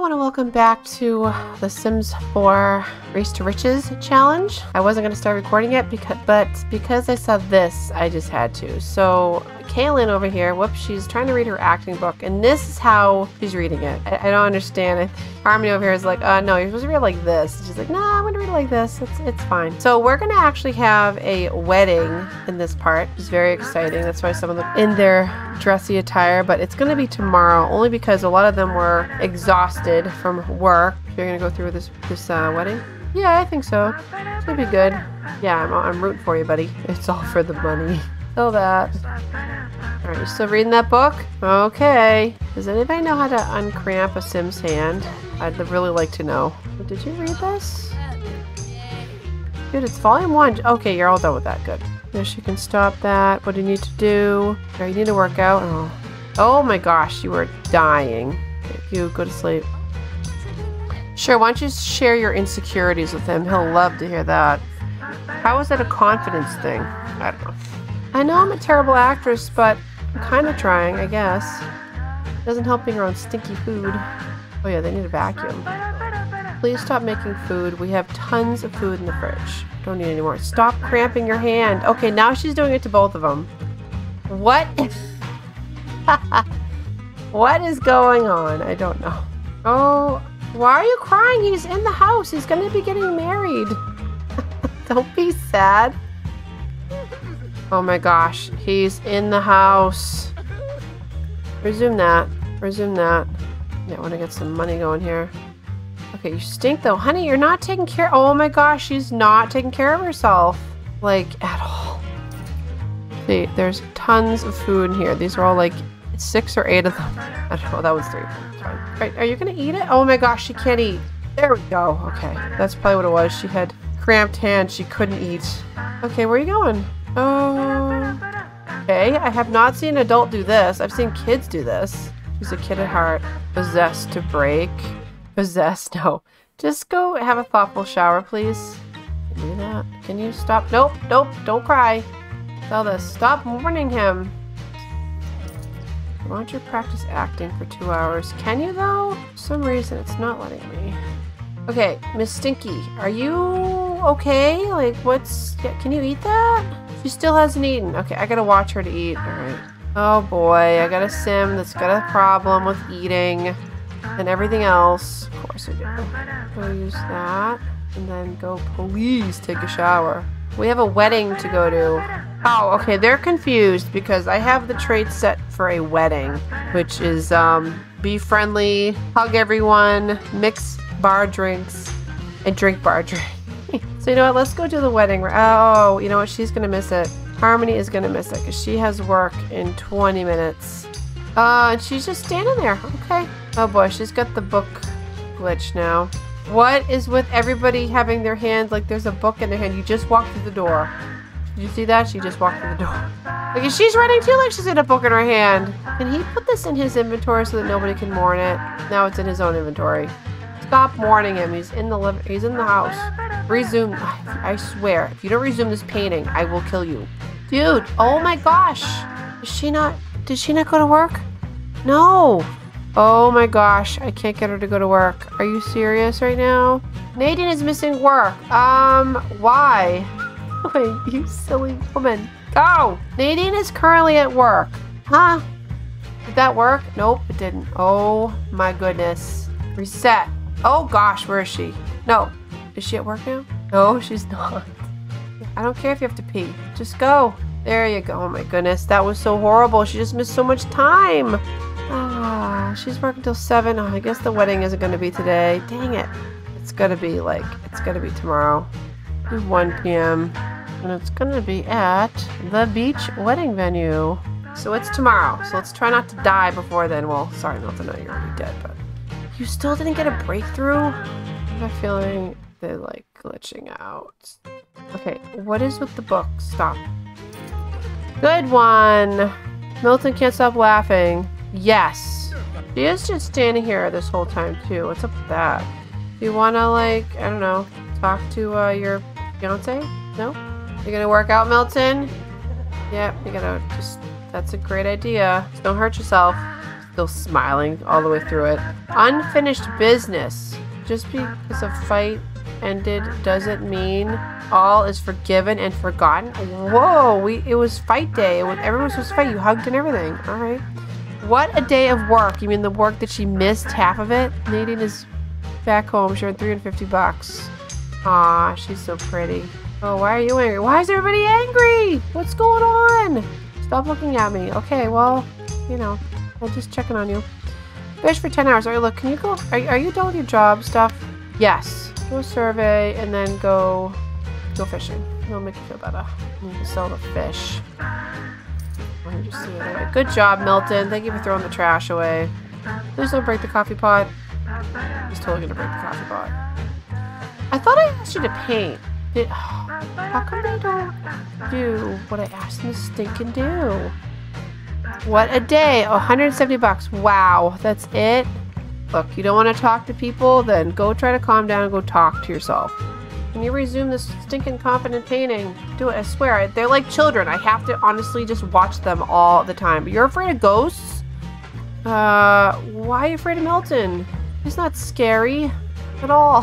I want to welcome back to the Sims 4 Race to Riches challenge. I wasn't going to start recording it, because I saw this, I just had to. So Kaylin over here, whoops, she's trying to read her acting book, and this is how she's reading it. I don't understand it. Harmony over here is like, no, you're supposed to read it like this. And she's like, no, I'm going to read it like this. It's fine. So we're going to actually have a wedding in this part. It's very exciting. That's why some of them in their dressy attire, but it's going to be tomorrow, only because a lot of them were exhausted from work. You're going to go through this wedding? Yeah, I think so. It's going to be good. Yeah, I'm rooting for you, buddy. It's all for the money. Fill that. Alright, you still reading that book? Okay. Does anybody know how to uncramp a Sim's hand? I'd really like to know. Did you read this? Dude, it's volume 1. Okay, you're all done with that. Good. Yes, you can stop that. What do you need to do? Right, you need to work out. Oh my gosh, you were dying. You go to sleep. Sure, why don't you share your insecurities with him? He'll love to hear that. How is that a confidence thing? I don't know. I know I'm a terrible actress, but I'm kind of trying, I guess. Doesn't help being around stinky food. Oh yeah, they need a vacuum. Please stop making food. We have tons of food in the fridge. Don't need any more. Stop cramping your hand. Okay, now she's doing it to both of them. What? What is going on? I don't know. Oh, why are you crying? He's in the house. He's going to be getting married. Don't be sad. Oh my gosh, he's in the house. Resume that. Resume that. Yeah, I want to get some money going here. Okay, you stink though. Honey, you're not taking care. Oh my gosh, she's not taking care of herself. Like, at all. See, there's tons of food in here. These are all like 6 or 8 of them. I don't know, that was 3. Right, are you going to eat it? Oh my gosh, she can't eat. There we go. Okay, that's probably what it was. She had cramped hands. She couldn't eat. Okay, where are you going? Okay, I have not seen an adult do this. I've seen kids do this. She's a kid at heart. Possessed to break. Possessed, no. Just go have a thoughtful shower, please. Do that. Can you stop? Nope, nope, don't cry. Tell this. Stop warning him. Why don't you practice acting for 2 hours? Can you though? For some reason, it's not letting me. Okay, Miss Stinky, are you okay? Like, what's... Can you eat that? She still hasn't eaten. Okay, I gotta watch her to eat. Alright. Oh boy, I got a Sim that's got a problem with eating and everything else. Of course I do. We'll use that. And then go, please take a shower. We have a wedding to go to. Oh, okay, they're confused because I have the traits set for a wedding, which is be friendly, hug everyone, mix bar drinks, and drink bar drinks. So you know what, let's go do the wedding. Oh, you know what, she's going to miss it. Harmony is going to miss it because she has work in 20 minutes. And she's just standing there. Okay. Oh boy, she's got the book glitch now. What is with everybody having their hands like there's a book in their hand? You just walked through the door. Did you see that? She just walked through the door. Like, she's running too like she's got a book in her hand. Can he put this in his inventory so that nobody can mourn it? Now it's in his own inventory. Stop warning him. He's in the house. Resume. I swear, if you don't resume this painting, I will kill you. Dude, oh my gosh. Did she not go to work? No. Oh my gosh, I can't get her to go to work. Are you serious right now? Nadine is missing work. Why? Wait, you silly woman. Go! Nadine is currently at work. Huh? Did that work? Nope, it didn't. Oh my goodness. Reset. Oh gosh, where is she? No. Is she at work now? No, she's not. I don't care if you have to pee. Just go. There you go. Oh my goodness, that was so horrible. She just missed so much time. Ah, she's working till 7. Oh, I guess the wedding isn't going to be today. Dang it. It's going to be like, it's going to be tomorrow. It's 1 p.m. And it's going to be at the beach wedding venue. So it's tomorrow. So let's try not to die before then. Well, sorry, Milton, I know you're already dead, but... You still didn't get a breakthrough? I have a feeling they're like glitching out. Okay, what is with the book? Stop. Good one! Milton can't stop laughing. Yes. She is just standing here this whole time too. What's up with that? Do you wanna like, I don't know, talk to your fiance? No? You gonna work out, Milton? Yep, you gotta just, that's a great idea. Just don't hurt yourself. still smiling all the way through it. Unfinished business. Just because a fight ended doesn't mean all is forgiven and forgotten. Whoa, it was fight day. When everyone was supposed to fight, you hugged and everything. All right. What a day of work. You mean the work that she missed half of it? Nadine is back home. She earned $350. Aw, she's so pretty. Oh, why are you angry? Why is everybody angry? What's going on? Stop looking at me. Okay, well, you know, I'm just checking on you. Fish for 10 hours. All right, look, can you go? Are you done with your job stuff? Yes. Go survey and then go fishing. It'll make you feel better. You need to sell the fish. I just see it anyway. Good job, Milton. Thank you for throwing the trash away. Please don't break the coffee pot. He's totally gonna break the coffee pot. I thought I asked you to paint. How come they don't do what I asked them to stinking do? What a day. Oh, $170. Wow, that's it? Look, you don't want to talk to people? Then go try to calm down and go talk to yourself. Can you resume this stinking confident painting? Do it, I swear. They're like children. I have to honestly just watch them all the time. You're afraid of ghosts? Why are you afraid of Milton? He's not scary at all.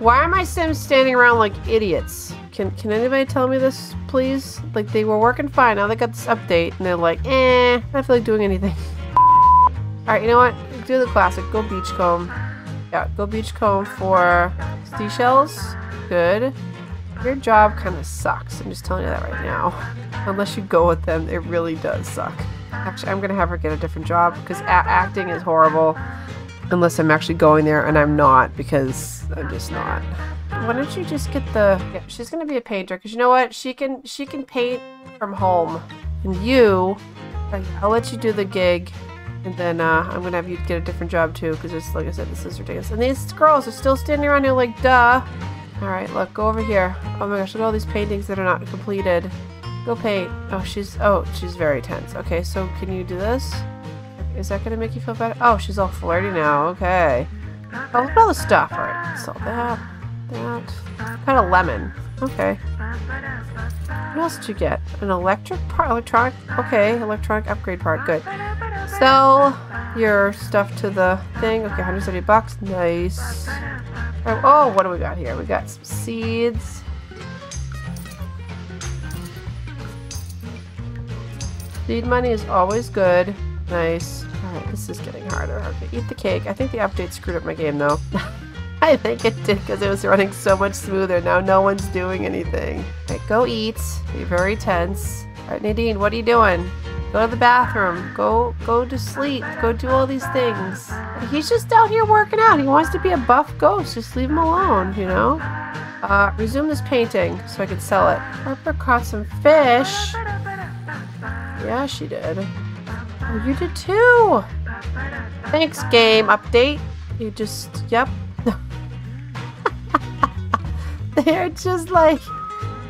Why are my Sims standing around like idiots? Can anybody tell me this, please? Like, they were working fine. Now they got this update, and they're like, eh, I don't feel like doing anything. Alright, you know what? Do the classic. Go beachcomb. Yeah, go beachcomb for seashells. Good. Your job kind of sucks. I'm just telling you that right now. Unless you go with them, it really does suck. Actually, I'm going to have her get a different job, because acting is horrible. Unless I'm actually going there, and I'm not, because I'm just not. Why don't you just get the... Yeah, she's going to be a painter, because you know what? She can paint from home. And you... I'll let you do the gig, and then I'm going to have you get a different job, too, because it's, like I said, this is ridiculous. And these girls are still standing around here like, duh. All right, look, go over here. Oh, my gosh, look at all these paintings that are not completed. Go paint. Oh, she's very tense. Okay, so can you do this? Is that gonna make you feel better? Oh, she's all flirty now. Okay. Oh, look at all the stuff. All right, let's sell that. That. Got a lemon. Okay. What else did you get? An electric part? Electronic? Okay, electronic upgrade part. Good. Sell your stuff to the thing. Okay, $170. Nice. Oh, what do we got here? We got some seeds. Seed money is always good. Nice. Alright, this is getting harder. Okay, eat the cake. I think the update screwed up my game, though. I think it did, because it was running so much smoother. Now no one's doing anything. Alright, go eat. You're very tense. Alright, Nadine, what are you doing? Go to the bathroom. Go to sleep. Go do all these things. He's just out here working out. He wants to be a buff ghost. Just leave him alone, you know? Resume this painting so I can sell it. Harper caught some fish. Yeah, she did. Oh, you did too! Thanks, game update. You just... Yep. They're just like...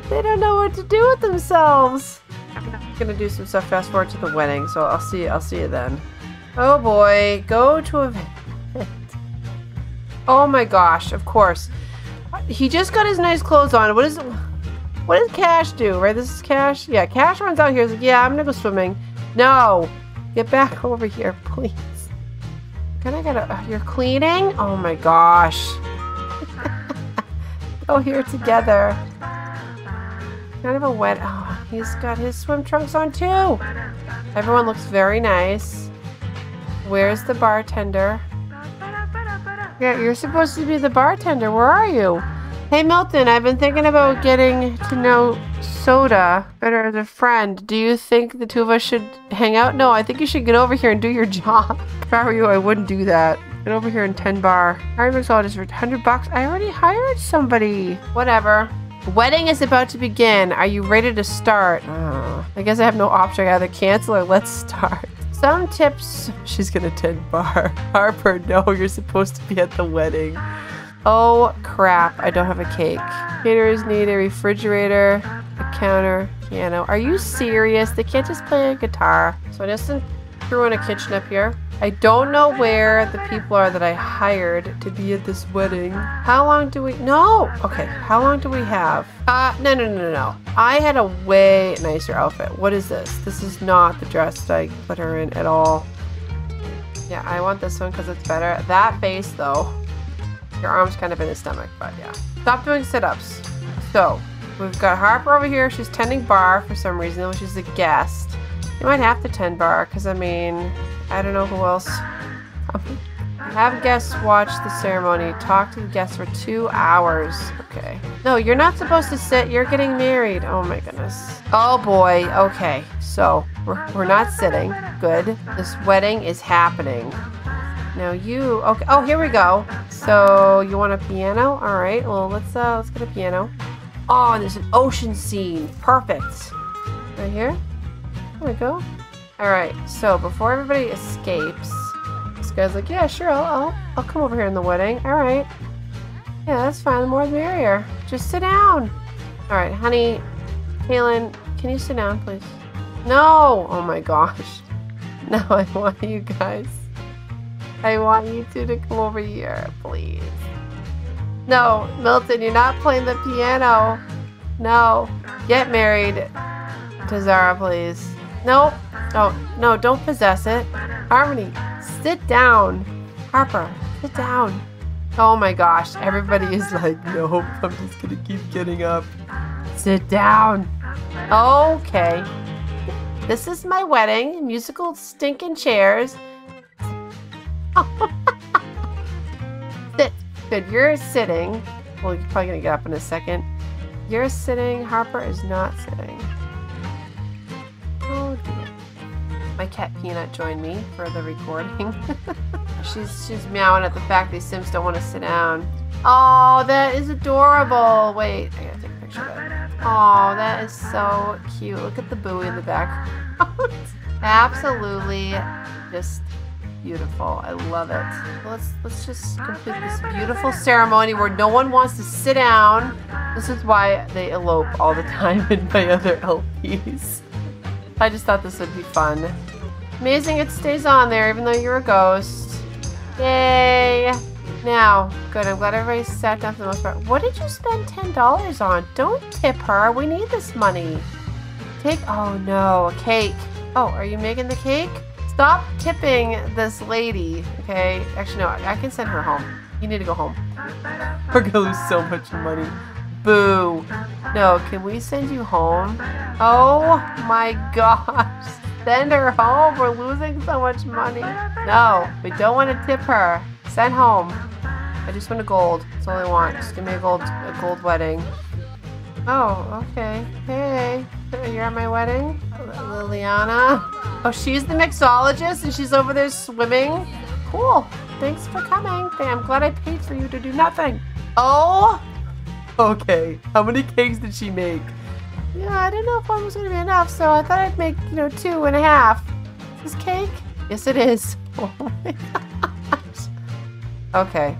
They don't know what to do with themselves. I'm gonna do some stuff fast forward to the wedding, so I'll see you then. Oh boy, go to a... Oh my gosh, of course. He just got his nice clothes on. What does Cash do, right? This is Cash? Yeah, Cash runs out here and is like, yeah, I'm gonna go swimming. No! Get back over here, please. Can I get a... You're cleaning? Oh my gosh. Go here together. Kind of a wet... Oh, he's got his swim trunks on too. Everyone looks very nice. Where's the bartender? Yeah, you're supposed to be the bartender. Where are you? Hey Milton, I've been thinking about getting to know Soda better as a friend. Do you think the two of us should hang out? No, I think you should get over here and do your job. If I were you, I wouldn't do that. Get over here in 10 bar. Hiring Soda's for $100. I already hired somebody. Whatever. Wedding is about to begin. Are you ready to start? I guess I have no option. I either cancel or let's start. Some tips. She's gonna 10 bar. Harper, no, you're supposed to be at the wedding. Oh crap, I don't have a cake. Caterers need a refrigerator, a counter, piano. Are you serious? They can't just play a guitar. So I just threw in a kitchen up here. I don't know where the people are that I hired to be at this wedding. How long do we... No! Okay, how long do we have? No. I had a way nicer outfit. What is this? This is not the dress that I put her in at all. Yeah, I want this one because it's better. That face, though. Your arm's kind of in his stomach, but yeah. Stop doing sit-ups. So, we've got Harper over here. She's tending bar for some reason, though she's a guest. You might have to tend bar, because, I mean, I don't know who else. Have guests watch the ceremony. Talk to the guests for 2 hours. Okay. No, you're not supposed to sit. You're getting married. Oh my goodness. Oh boy. Okay. So we're not sitting. Good. This wedding is happening. Now you. Okay. Oh, here we go. So you want a piano? All right. Well, let's get a piano. Oh, and there's an ocean scene. Perfect. Right here. There we go. All right. So before everybody escapes. Guy's like, yeah, sure, I'll come over here in the wedding. All right. Yeah, that's fine. The more the merrier. Just sit down. All right, honey. Kaylin, can you sit down, please? No. Oh, my gosh. No, I want you guys. I want you two to come over here, please. No, Milton, you're not playing the piano. No. Get married to Zara, please. Nope. Oh, no, don't possess it. Harmony, sit down. Harper, sit down. Oh my gosh, everybody is like, nope, I'm just gonna keep getting up. Sit down. Okay. This is my wedding. Musical stinking chairs. Sit. Good, you're sitting. Well, you're probably gonna get up in a second. You're sitting. Harper is not sitting. Oh dear. My cat Peanut joined me for the recording. she's meowing at the fact these Sims don't want to sit down. Oh, that is adorable. Wait, I gotta take a picture of it. Oh, that is so cute. Look at the buoy in the background. Absolutely just beautiful. I love it. Let's just complete this beautiful ceremony where no one wants to sit down. This is why they elope all the time in my other LPs. I just thought this would be fun. Amazing it stays on there even though you're a ghost. Yay! Now, good, I'm glad everybody sat down for the most part. What did you spend $10 on? Don't tip her, we need this money. Cake, oh no, a cake. Oh, are you making the cake? Stop tipping this lady, okay? Actually, no, I can send her home. You need to go home. We're gonna lose so much money. Boo. No, can we send you home? Oh my gosh. Send her home. We're losing so much money. No, we don't want to tip her. Send home. I just want a gold. That's all I want. Just give me a gold wedding. Oh, okay. Hey. You're at my wedding? Liliana. Oh, she's the mixologist and she's over there swimming. Cool. Thanks for coming. I'm glad I paid for you to do nothing. Oh, okay, how many cakes did she make? Yeah, I didn't know if one was going to be enough, so I thought I'd make, you know, 2.5. Is this cake? Yes, it is. Oh my gosh. Okay.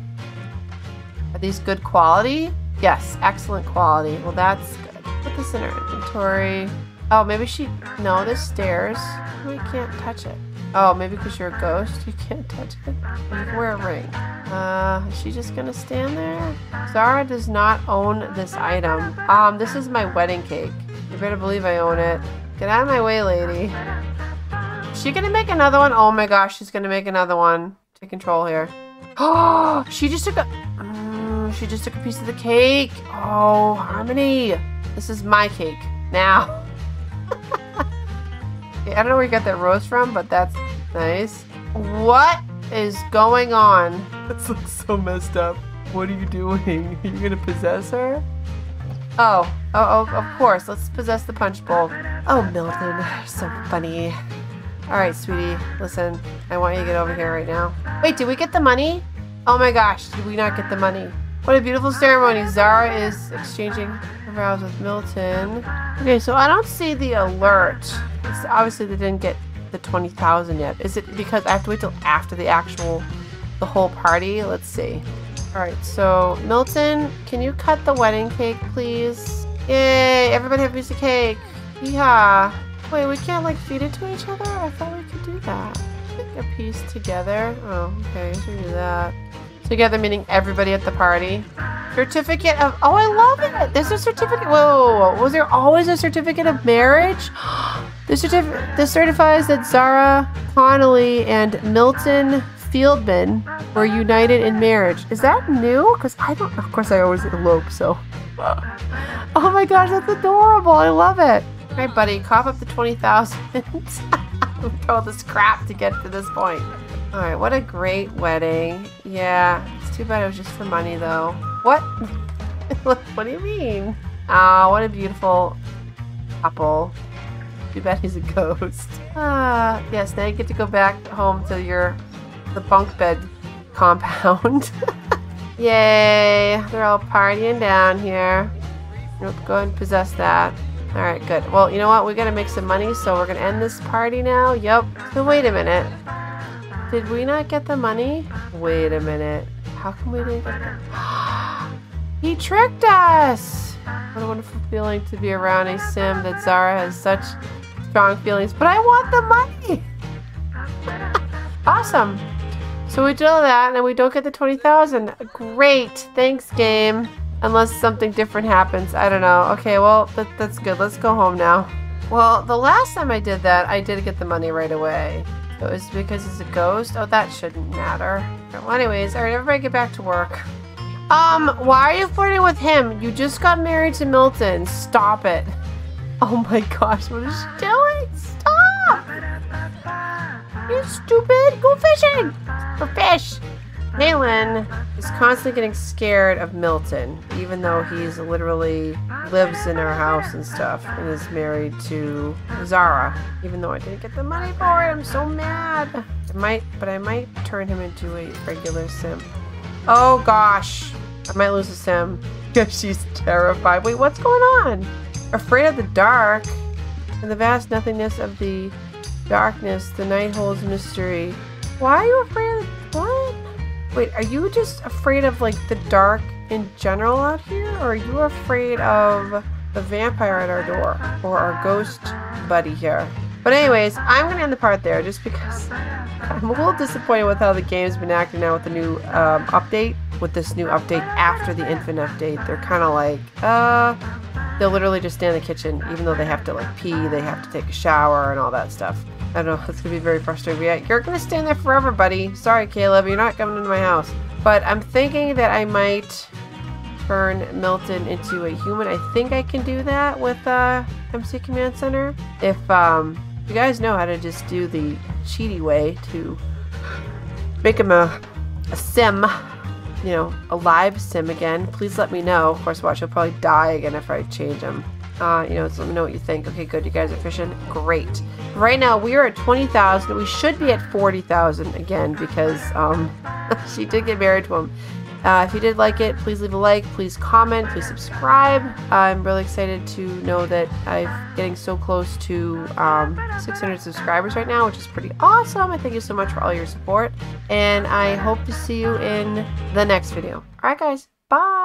Are these good quality? Yes, excellent quality. Well, that's good. Put this in her inventory. Oh, maybe she... No, there's stairs. We can't touch it. Oh, maybe because you're a ghost, you can't touch it. You can wear a ring. Is she just gonna stand there? Zara does not own this item. This is my wedding cake. You better believe I own it. Get out of my way, lady. Is she gonna make another one? Oh my gosh, she's gonna make another one. Take control here. Oh, she just took a piece of the cake. Oh, Harmony. This is my cake now. I don't know where you got that rose from, but that's nice. What is going on? This looks so messed up. What are you doing? Are you gonna possess her? Oh, of course. Let's possess the punch bowl. Oh, Milton, so funny. All right, sweetie, listen. I want you to get over here right now. Wait, did we get the money? Oh my gosh, did we not get the money? What a beautiful ceremony. Zara is exchanging vows with Milton. Okay, so I don't see the alert. It's obviously they didn't get the 20,000 yet. Is it because I have to wait till after the whole party? Let's see. All right, so Milton, can you cut the wedding cake, please? Yay! Everybody have a piece of cake. Yeah. Wait, we can't like feed it to each other. I thought we could do that. Like a piece together. Oh, okay. We do that. Together meaning everybody at the party. Certificate of... Oh, I love it! There's a certificate... Whoa, whoa, whoa. Was there always a certificate of marriage? This certifies that Zara Connelly and Milton Fieldman were united in marriage. Is that new? Because I don't, of course I always elope, so. Oh my gosh, that's adorable. I love it. All right, buddy, cough up the 20,000. All this crap to get to this point. All right, what a great wedding. Yeah, it's too bad it was just for money though. What? What do you mean? Ah, what a beautiful couple. Too bad he's a ghost. Yes, now you get to go back home to the bunk bed compound. Yay, they're all partying down here. Nope, go ahead and possess that. All right, good. Well, you know what? We gotta make some money, so we're gonna end this party now. Yep. So wait a minute. Did we not get the money? Wait a minute. How come we didn't get that? He tricked us! What a wonderful feeling to be around a sim that Zara has such strong feelings. But I want the money! Awesome! So we did all that and we don't get the 20,000. Great! Thanks, game. Unless something different happens. I don't know. Okay, well, that's good. Let's go home now. Well, the last time I did that, I did get the money right away. So it's because it's a ghost? Oh, that shouldn't matter. Well, anyways, alright, everybody get back to work. Why are you flirting with him? You just got married to Milton. Stop it. Oh my gosh, what is she doing? Stop! You stupid! Go fishing! For fish! Kaylin is constantly getting scared of Milton, even though he's literally lives in our house and stuff, and is married to Zara. Even though I didn't get the money for it, I'm so mad. I might turn him into a regular sim. Oh gosh, I might lose a sim. She's terrified. Wait, what's going on? Afraid of the dark and the vast nothingness of the darkness. The night holds mystery. Why are you afraid of what? Wait, are you just afraid of like the dark in general out here, or are you afraid of the vampire at our door or our ghost buddy here? But anyways, I'm gonna end the part there just because I'm a little disappointed with how the game's been acting now with the new update. With this new update after the infant update, they're kind of like, they'll literally just stay in the kitchen, even though they have to like pee, they have to take a shower and all that stuff. I don't know, it's gonna be very frustrating. Yeah, you're gonna stay in there forever, buddy. Sorry, Caleb, you're not coming into my house. But I'm thinking that I might turn Milton into a human. I think I can do that with MC Command Center. If, you guys know how to just do the cheaty way to make him a sim, you know, a live sim again, please let me know. Of course, watch, he'll probably die again if I change him. You know, just let me know what you think. Okay, good, you guys are fishing. Great. Right now, we are at 20,000. We should be at 40,000 again because she did get married to him. If you did like it, please leave a like, please comment, please subscribe. I'm really excited to know that I'm getting so close to 600 subscribers right now, which is pretty awesome. I thank you so much for all your support, and I hope to see you in the next video. All right, guys, bye.